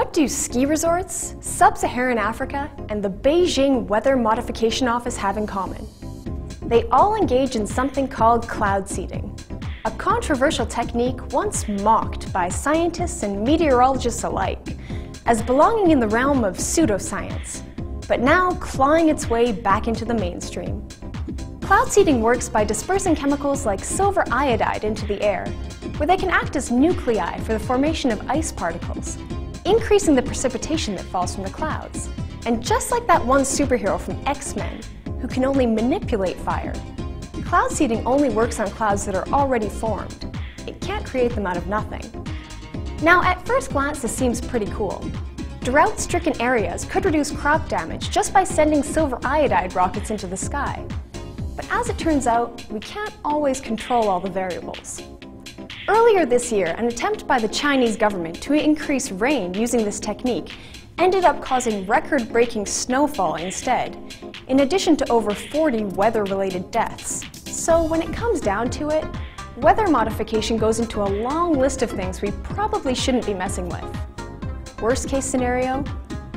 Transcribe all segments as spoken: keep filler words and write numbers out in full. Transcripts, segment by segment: What do ski resorts, sub-Saharan Africa, and the Beijing Weather Modification Office have in common? They all engage in something called cloud seeding, a controversial technique once mocked by scientists and meteorologists alike as belonging in the realm of pseudoscience, but now clawing its way back into the mainstream. Cloud seeding works by dispersing chemicals like silver iodide into the air, where they can act as nuclei for the formation of ice particles, increasing the precipitation that falls from the clouds. And just like that one superhero from X-Men, who can only manipulate fire, cloud seeding only works on clouds that are already formed. It can't create them out of nothing. Now, at first glance, this seems pretty cool. Drought-stricken areas could reduce crop damage just by sending silver iodide rockets into the sky. But as it turns out, we can't always control all the variables. Earlier this year, an attempt by the Chinese government to increase rain using this technique ended up causing record-breaking snowfall instead, in addition to over forty weather-related deaths. So when it comes down to it, weather modification goes into a long list of things we probably shouldn't be messing with. Worst-case scenario,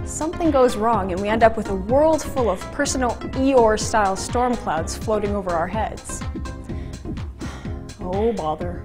something goes wrong and we end up with a world full of personal Eeyore-style storm clouds floating over our heads. Oh, bother.